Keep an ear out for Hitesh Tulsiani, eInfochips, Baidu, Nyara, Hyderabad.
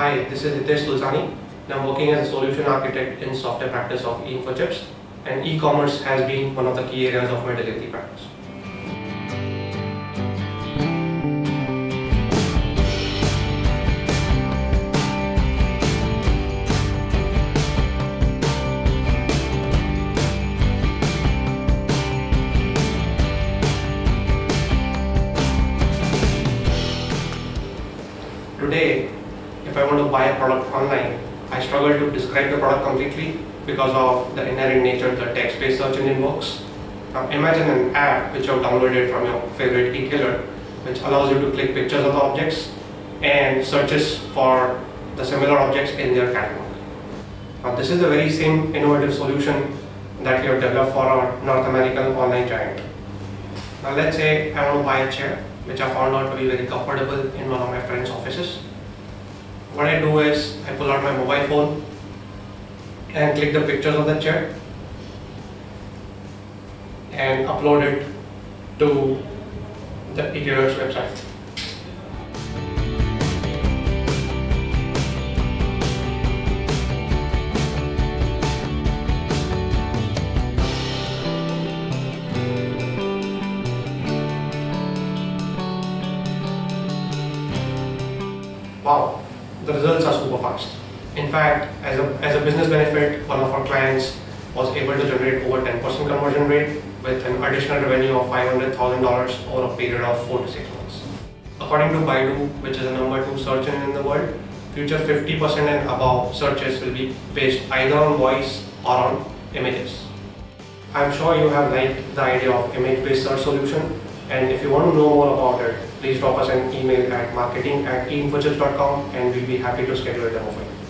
Hi, this is Hitesh Tulsiani, and I'm working as a solution architect in software practice of eInfochips, and e-commerce has been one of the key areas of my delivery practice. Today, if I want to buy a product online, I struggle to describe the product completely because of the inherent nature the text-based search engine works. Now imagine an app which you have downloaded from your favorite e-killer, which allows you to click pictures of the objects and searches for the similar objects in their catalog. Now this is the very same innovative solution that we have developed for our North American online giant. Now let's say I want to buy a chair, which I found out to be very comfortable in one of my friend's offices. What I do is, I pull out my mobile phone and click the pictures of the chair and upload it to the e-commerce website. Wow, the results are super fast. In fact, as a business benefit, one of our clients was able to generate over 10% conversion rate with an additional revenue of $500,000 over a period of 4 to 6 months. According to Baidu, which is the number 2 search engine in the world, future 50% and above searches will be based either on voice or on images. I'm sure you have liked the idea of image-based search solution, and if you want to know more about it, please drop us an email at marketing@einfochips.com and we'll be happy to schedule a demo for you.